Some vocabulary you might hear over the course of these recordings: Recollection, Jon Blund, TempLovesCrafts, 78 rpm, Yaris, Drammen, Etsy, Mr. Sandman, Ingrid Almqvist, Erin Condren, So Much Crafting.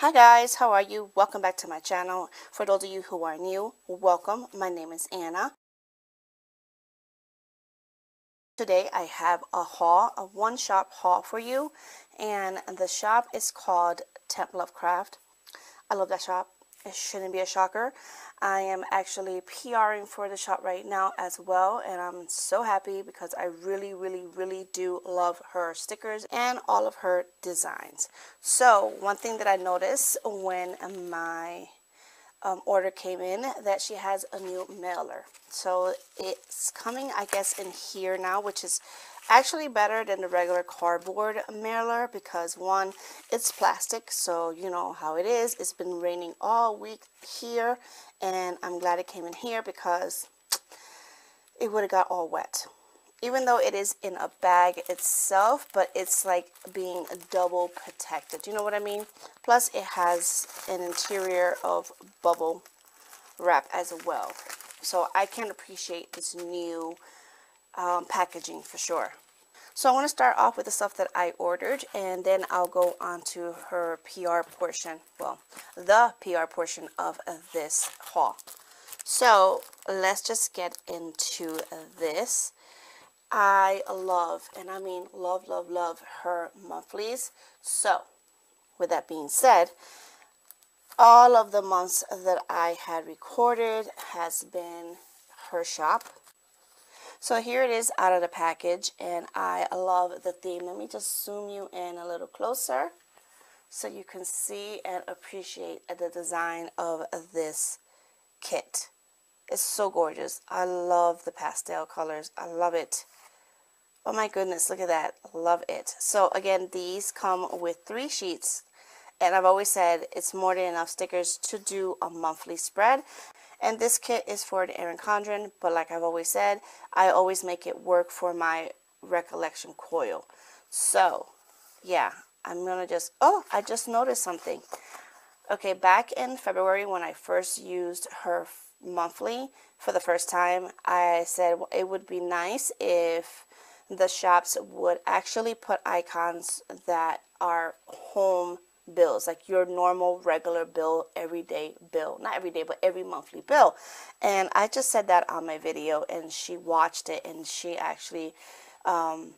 Hi guys, how are you? Welcome back to my channel. For those of you who are new, welcome. My name is Anna. Today I have a haul, a one shop haul for you, and the shop is called TempLovesCrafts. I love that shop. It shouldn't be a shocker. I am actually PRing for the shop right now as well, and I'm so happy because I really do love her stickers and all of her designs. So one thing that I noticed when my order came in, that she has a new mailer. So it's coming, I guess, in here now, which is actually better than the regular cardboard mailer because one, it's plastic, so you know how it is. It's been raining all week here, and I'm glad it came in here because it would have got all wet. Even though it is in a bag itself, but it's like being double protected. You know what I mean? Plus, it has an interior of bubble wrap as well. So I can appreciate this new packaging for sure. So I want to start off with the stuff that I ordered, and then I'll go on to her PR portion. Well, the PR portion of this haul. So let's just get into this. I love, and I mean love her monthlies. So with that being said, all of the months that I had recorded has been her shop. So here it is out of the package, and I love the theme. Let me just zoom you in a little closer so you can see and appreciate the design of this kit. It's so gorgeous. I love the pastel colors. I love it. Oh my goodness, look at that. Love it. So again, these come with 3 sheets, and I've always said it's more than enough stickers to do a monthly spread. And this kit is for the Erin Condren, but like I've always said, I always make it work for my Recollection coil. So yeah, I'm gonna just, oh, I just noticed something. Okay, back in February when I first used her monthly for the first time, I said, well, it would be nice if the shops would actually put icons that are home bills, like your normal regular bill, everyday bill, not every day but every monthly bill. And I just said that on my video, and she watched it, and she actually DM'd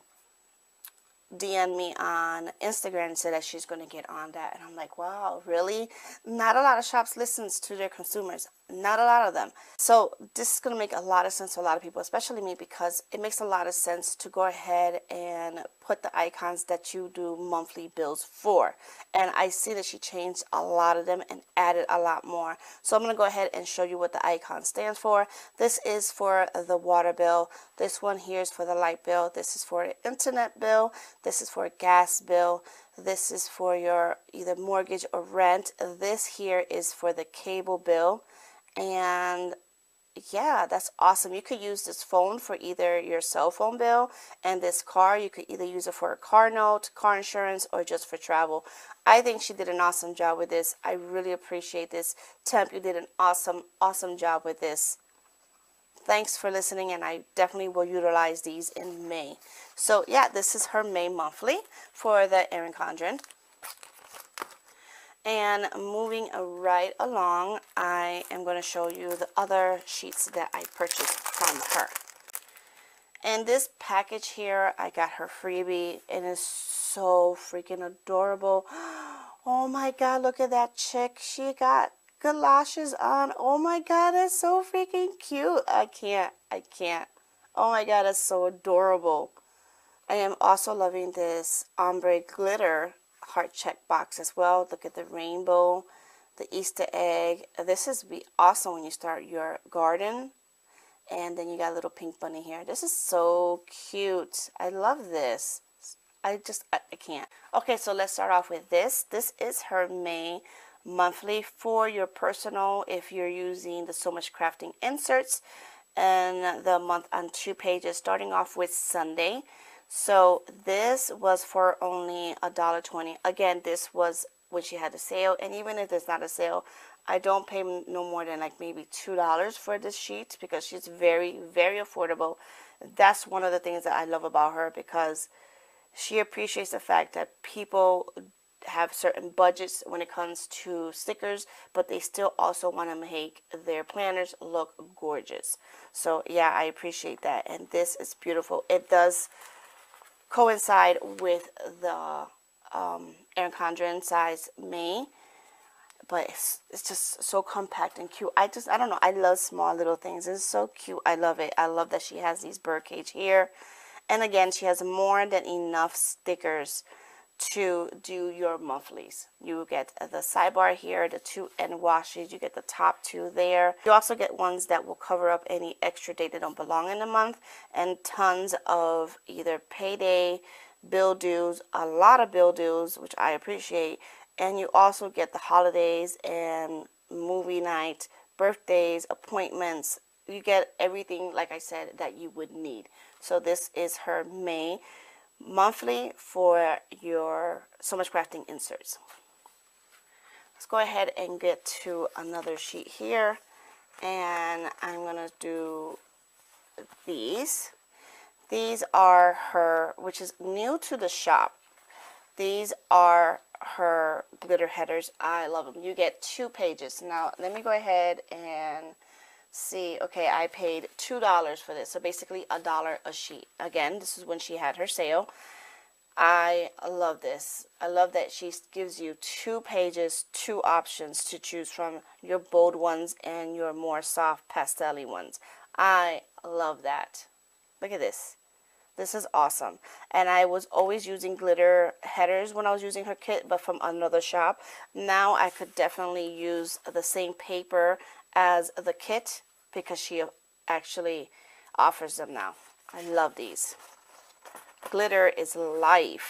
me on Instagram and said that she's going to get on that. And I'm like, wow, really? Not a lot of shops listens to their consumers. Not a lot of them. So this is going to make a lot of sense to a lot of people, especially me, because it makes a lot of sense to go ahead and put the icons that you do monthly bills for. And I see that she changed a lot of them and added a lot more. So I'm going to go ahead and show you what the icon stands for. This is for the water bill. This one here is for the light bill. This is for the internet bill. This is for a gas bill. This is for your either mortgage or rent. This here is for the cable bill. And yeah, that's awesome. You could use this phone for either your cell phone bill, and this car, you could either use it for a car note, car insurance, or just for travel. I think she did an awesome job with this. I really appreciate this. Temp, you did an awesome job with this. Thanks for listening, and I definitely will utilize these in May. So yeah, this is her May monthly for the Erin Condren. And moving right along, I am going to show you the other sheets that I purchased from her. And this package here, I got her freebie, and it's so freaking adorable. Oh my god, look at that chick. She got galoshes on. Oh my god, that's so freaking cute. I can't. Oh my god, that's so adorable. I am also loving this ombre glitter heart check box as well. Look at the rainbow, the Easter egg. This is be awesome when you start your garden. And then you got a little pink bunny here. This is so cute. I love this. I can't. Okay, so let's start off with this. This is her May monthly for your personal, if you're using the So Much Crafting inserts, and the month on 2 pages, starting off with Sunday. So this was for only $1.20. Again, this was when she had a sale, and even if there's not a sale, I don't pay no more than like maybe $2 for this sheet because she's very affordable. That's one of the things that I love about her, because she appreciates the fact that people have certain budgets when it comes to stickers, but they still also want to make their planners look gorgeous. So yeah, I appreciate that. And this is beautiful. It does coincide with the Erin Condren size May, but it's just so compact and cute. I don't know, I love small little things. It's so cute. I love it. I love that she has these birdcage here, and again, she has more than enough stickers to do your monthlies. You get the sidebar here, the 2 end washes, you get the top 2 there. You also get ones that will cover up any extra day that don't belong in the month, and tons of either payday, bill dues, a lot of bill dues, which I appreciate. And you also get the holidays and movie night, birthdays, appointments. You get everything, like I said, that you would need. So this is her May monthly for your So Much Crafting inserts. Let's go ahead and get to another sheet here, and I'm gonna do these. These are her, which is new to the shop. These are her glitter headers. I love them. You get 2 pages. Now let me go ahead and see. Okay, I paid $2 for this, so basically $1 a sheet. Again, this is when she had her sale. I love this. I love that she gives you 2 pages, 2 options to choose from, your bold ones and your more soft pastel-y ones. I love that. Look at this. This is awesome. And I was always using glitter headers when I was using her kit, but from another shop. Now I could definitely use the same paper as the kit because she actually offers them now. I love these. Glitter is life.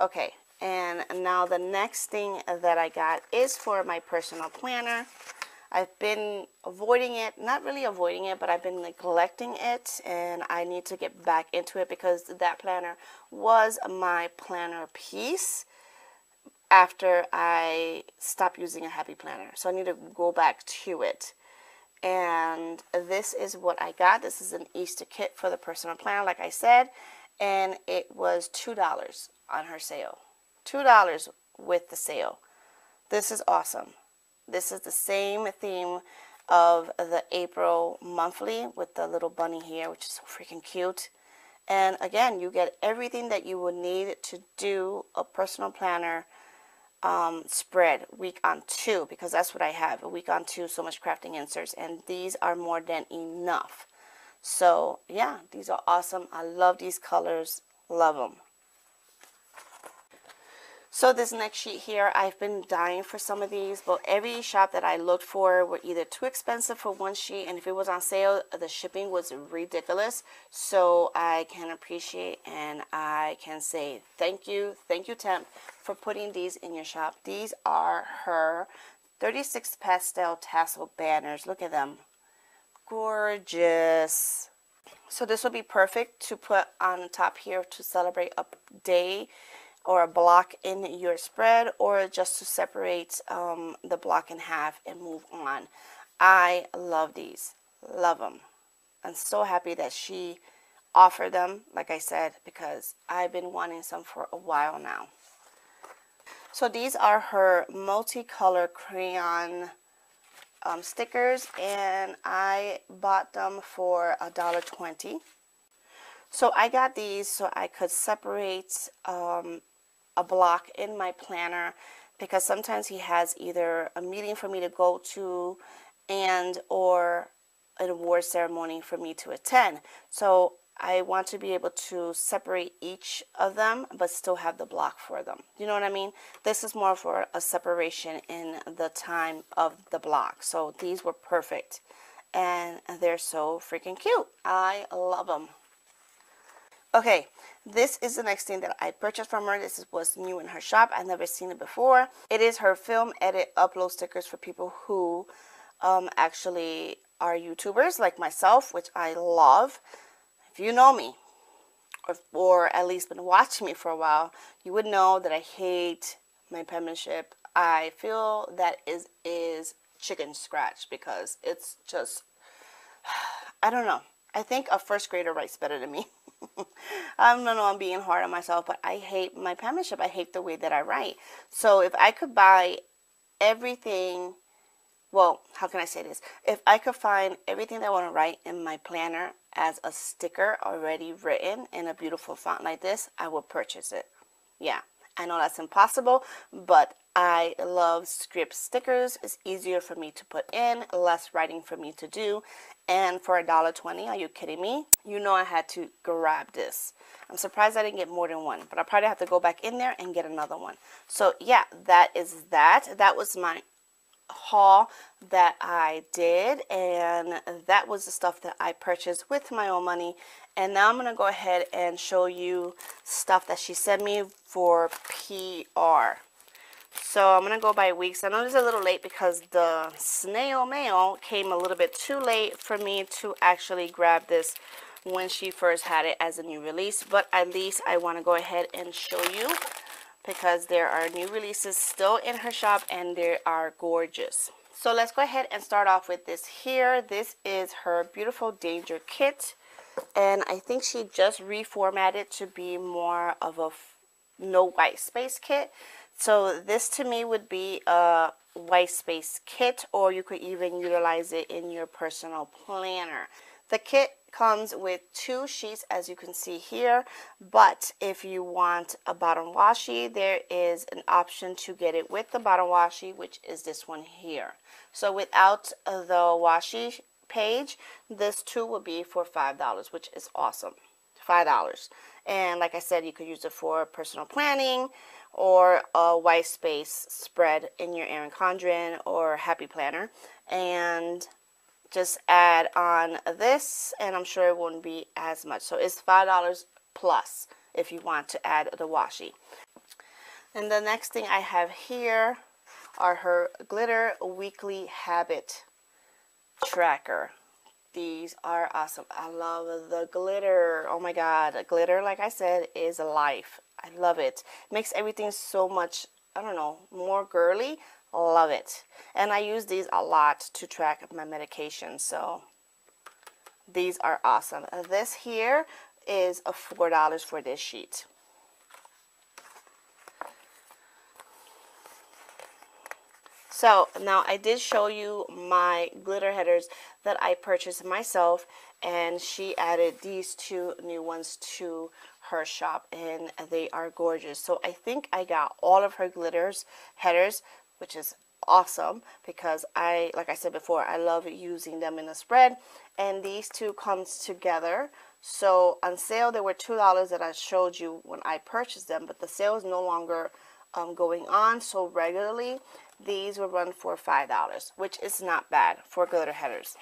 Okay, and now the next thing that I got is for my personal planner. I've been avoiding it, not really avoiding it, but I've been neglecting it, and I need to get back into it because that planner was my planner piece after I stopped using a happy planner. So I need to go back to it. And this is what I got. This is an Easter kit for the personal planner, like I said, and it was $2 on her sale. $2 with the sale. This is awesome. This is the same theme of the April monthly with the little bunny here, which is so freaking cute. And again, you get everything that you would need to do a personal planner spread week on 2, because that's what I have, a week on 2 So Much Crafting inserts, and these are more than enough. So yeah, these are awesome. I love these colors, love them. So this next sheet here, I've been dying for some of these, but every shop that I looked for were either too expensive for one sheet, and if it was on sale, the shipping was ridiculous. So I can appreciate and I can say thank you Temp for putting these in your shop. These are her 36 pastel tassel banners. Look at them, gorgeous. So this would be perfect to put on the top here to celebrate a day or a block in your spread, or just to separate the block in half and move on. I love these, love them. I'm so happy that she offered them, like I said, because I've been wanting some for a while now. So these are her multicolor crayon stickers, and I bought them for $1.20. So I got these so I could separate a block in my planner, because sometimes he has either a meeting for me to go to and or an award ceremony for me to attend. So I want to be able to separate each of them but still have the block for them. You know what I mean? This is more for a separation in the time of the block. So these were perfect, and they're so freaking cute. I love them. Okay, this is the next thing that I purchased from her. This was new in her shop. I've never seen it before. It is her film edit upload stickers for people who actually are YouTubers like myself, which I love. If you know me, or at least been watching me for a while, you would know that I hate my penmanship. I feel that is chicken scratch, because it's just, I don't know. I think a first grader writes better than me. I don't know, I'm being hard on myself, but I hate my penmanship. I hate the way that I write. So if I could buy everything, well, how can I say this? If I could find everything that I want to write in my planner as a sticker already written in a beautiful font like this, I would purchase it. Yeah, I know that's impossible, but I love script stickers. It's easier for me to put in, less writing for me to do. And for $1.20, are you kidding me? You know I had to grab this. I'm surprised I didn't get more than one, but I probably have to go back in there and get another one. So yeah, that is that. That was my haul that I did, and that was the stuff that I purchased with my own money. And now I'm going to go ahead and show you stuff that she sent me for PR. So I'm going to go by weeks. I know it's a little late because the snail mail came a little bit too late for me to actually grab this when she first had it as a new release. But at least I want to go ahead and show you, because there are new releases still in her shop and they are gorgeous. So let's go ahead and start off with this here. This is her beautiful Danger Kit. And I think she just reformatted to be more of a no white space kit. So this to me would be a white space kit, or you could even utilize it in your personal planner. The kit comes with two sheets, as you can see here, but if you want a bottom washi, there is an option to get it with the bottom washi, which is this one here. So without the washi page, this too will be for $5, which is awesome. $5. And like I said, you could use it for personal planning or a white space spread in your Erin Condren or Happy Planner, and just add on this, and I'm sure it won't be as much. So it's $5 plus if you want to add the washi. And the next thing I have here are her Glitter Weekly Habit Tracker. These are awesome. I love the glitter. Oh my god, glitter, like I said, is life. I love it. Makes everything so much, I don't know, more girly. Love it. And I use these a lot to track my medication, so these are awesome. This here is a $4 for this sheet. So now I did show you my glitter headers that I purchased myself, and she added these two new ones to her shop, and they are gorgeous. So I think I got all of her glitters headers, which is awesome because I, like I said before, I love using them in a spread. And these two comes together. So on sale, they were $2 that I showed you when I purchased them, but the sale is no longer going on. So regularly, these will run for $5, which is not bad for glitter headers.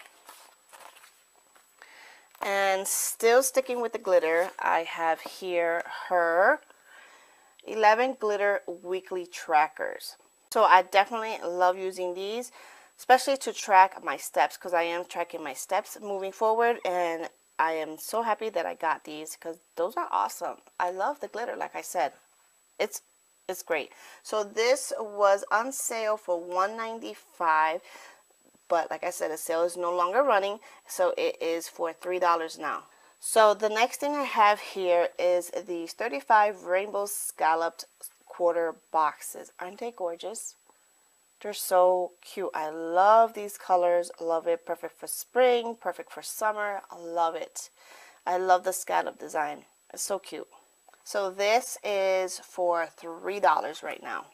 And still sticking with the glitter, I have here her 11 Glitter Weekly Trackers. So I definitely love using these, especially to track my steps, because I am tracking my steps moving forward, and I am so happy that I got these because those are awesome. I love the glitter, like I said. It's great. So this was on sale for $1.95, but like I said, the sale is no longer running, so it is for $3 now. So the next thing I have here is these 35 rainbow scalloped quarter boxes. Aren't they gorgeous? They're so cute. I love these colors. I love it. Perfect for spring, perfect for summer. I love it. I love the scallop design. It's so cute. So this is for $3 right now.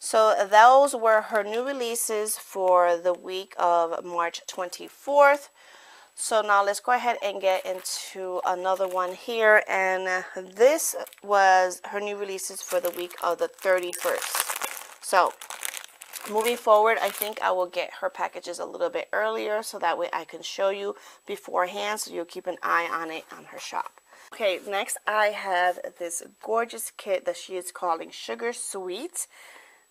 So those were her new releases for the week of March 24th. So now let's go ahead and get into another one here, and this was her new releases for the week of the 31st. So moving forward, I think I will get her packages a little bit earlier, so that way I can show you beforehand, so you'll keep an eye on it on her shop. Okay, next I have this gorgeous kit that she is calling Sugar Sweet.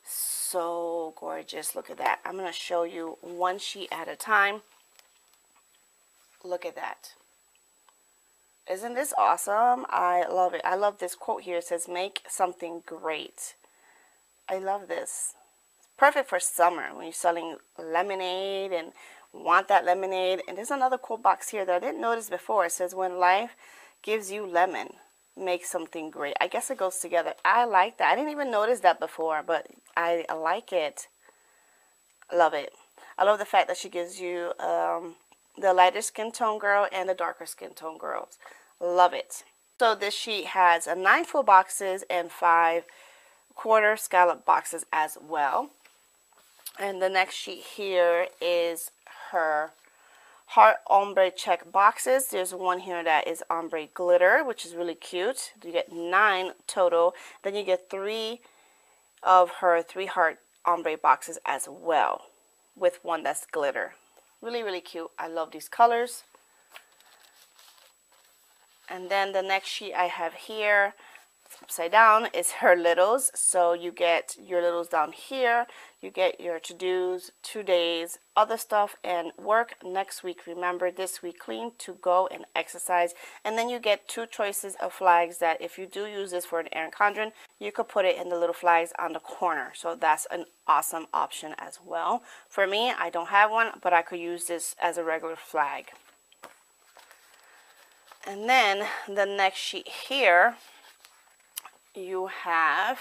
So gorgeous, look at that. I'm going to show you one sheet at a time. Look at that. Isn't this awesome? I love it. I love this quote here. It says, "Make something great." I love this. It's perfect for summer when you're selling lemonade and want that lemonade. And there's another quote box here that I didn't notice before. It says, "When life gives you lemon, make something great. I guess it goes together. I like that. I didn't even notice that before, but I like it. Love it. I love the fact that she gives you the lighter skin tone girl and the darker skin tone girls. Love it. So this sheet has 9 full boxes and 5 quarter scallop boxes as well. And the next sheet here is her heart ombre check boxes. There's one here that is ombre glitter, which is really cute. You get 9 total. Then you get 3 of her 3 heart ombre boxes as well, with one that's glitter. Really, really cute. I love these colors. And then the next sheet I have here, upside down, is her littles. So you get your littles down here, you get your to-dos, 2 days, other stuff, and work next week. Remember, this week clean, to go, and exercise. And then you get 2 choices of flags that if you do use this for an Erin Condren, you could put it in the little flags on the corner. So that's an awesome option as well. For me, I don't have one, but I could use this as a regular flag. And then the next sheet here, you have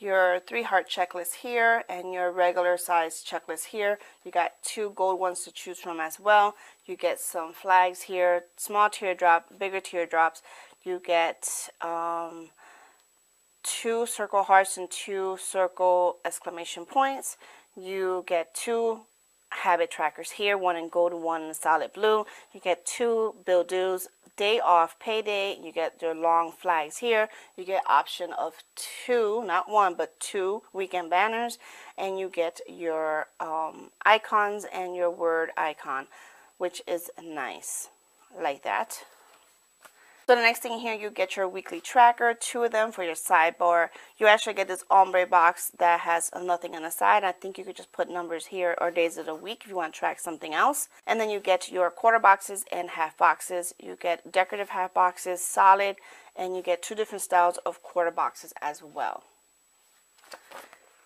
your 3 heart checklist here and your regular size checklist here. You got 2 gold ones to choose from as well. You get some flags here, small teardrop, bigger teardrops. You get 2 circle hearts and 2 circle exclamation points. You get 2 habit trackers here, one in gold and one in solid blue. You get 2 bill dues, day off, payday. You get your long flags here. You get option of 2, not 1, but 2 weekend banners, and you get your icons and your word icon, which is nice. I like that. So the next thing here, you get your weekly tracker, 2 of them for your sidebar. You actually get this ombre box that has nothing on the side. I think you could just put numbers here or days of the week if you want to track something else. And then you get your quarter boxes and half boxes. You get decorative half boxes, solid, and you get 2 different styles of quarter boxes as well.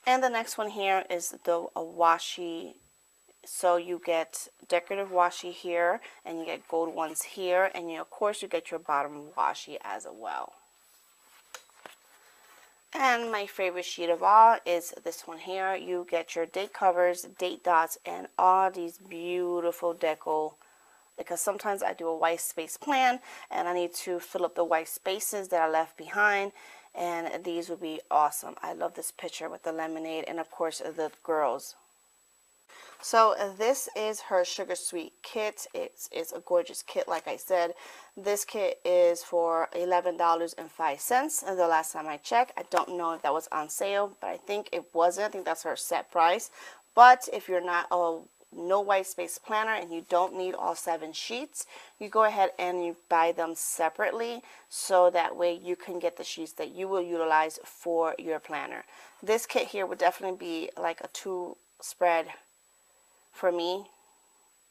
And the next one here is the washi. So you get decorative washi here, and you get gold ones here, and of course you get your bottom washi as well. And my favorite sheet of all is this one here. You get your date covers, date dots, and all these beautiful deco, because sometimes I do a white space plan and I need to fill up the white spaces that are left behind, and these would be awesome. I love this picture with the lemonade and of course the girls. So this is her Sugar Sweet kit. It's a gorgeous kit, like I said. This kit is for $11.05, and the last time I checked, I don't know if that was on sale, but I think it wasn't. I think that's her set price. But if you're not a no white space planner and you don't need all 7 sheets, you go ahead and you buy them separately, so that way you can get the sheets that you will utilize for your planner. This kit here would definitely be like a 2 spread for me.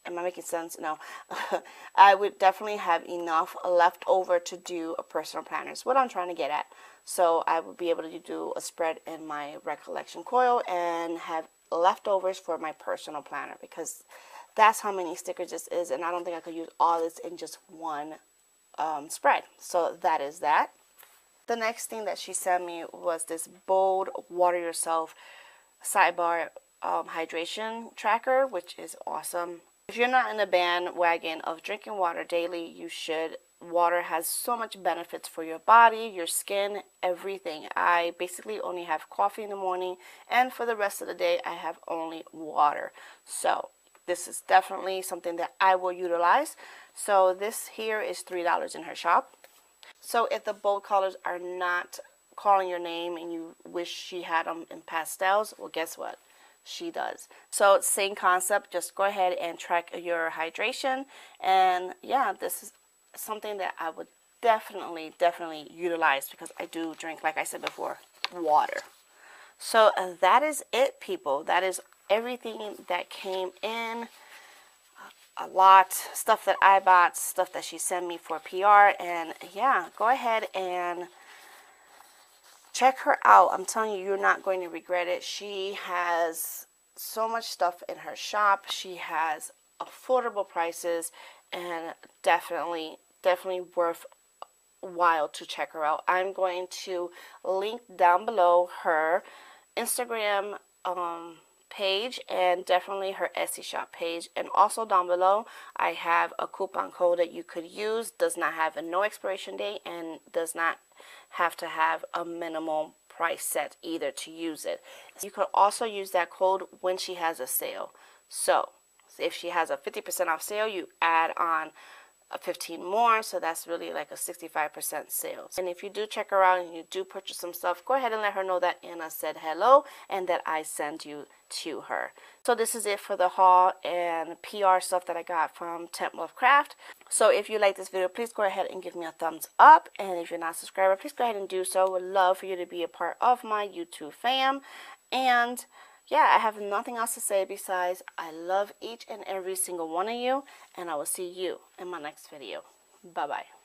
Am I making sense? No. I would definitely have enough left over to do a personal planner. It's what I'm trying to get at. So I would be able to do a spread in my Recollection coil and have leftovers for my personal planner, because that's how many stickers this is, and I don't think I could use all this in just one spread. So that is that. The next thing that she sent me was this bold water yourself sidebar hydration tracker, which is awesome. If you're not in the bandwagon of drinking water daily, you should. Water has so much benefits for your body, your skin, everything. I basically only have coffee in the morning, and for the rest of the day I have only water. So this is definitely something that I will utilize. So this here is $3 in her shop. So if the bold colors are not calling your name and you wish she had them in pastels, well, guess what? She does. So same concept, just go ahead and track your hydration. And yeah, this is something that I would definitely utilize, because I do drink, like I said before, water. So that is it, people. That is everything that came in. A lot stuff that I bought, stuff that she sent me for PR. And yeah, go ahead and check her out. I'm telling you, you're not going to regret it. She has so much stuff in her shop. She has affordable prices, and definitely worth while to check her out. I'm going to link down below her Instagram page and definitely her Etsy shop page, and also down below I have a coupon code that you could use. Does not have a no expiration date and does not have to have a minimum price set either to use it. You could also use that code when she has a sale. So if she has a 50% off sale, you add on a 15 more, so that's really like a 65% sales. And if you do check her out and you do purchase some stuff, go ahead and let her know that Anna said hello and that I sent you to her. So this is it for the haul and PR stuff that I got from TempLovesCrafts. So if you like this video, please go ahead and give me a thumbs up, and if you're not a subscriber, please go ahead and do so. Would love for you to be a part of my YouTube fam. And yeah, I have nothing else to say besides I love each and every single one of you, and I will see you in my next video. Bye-bye.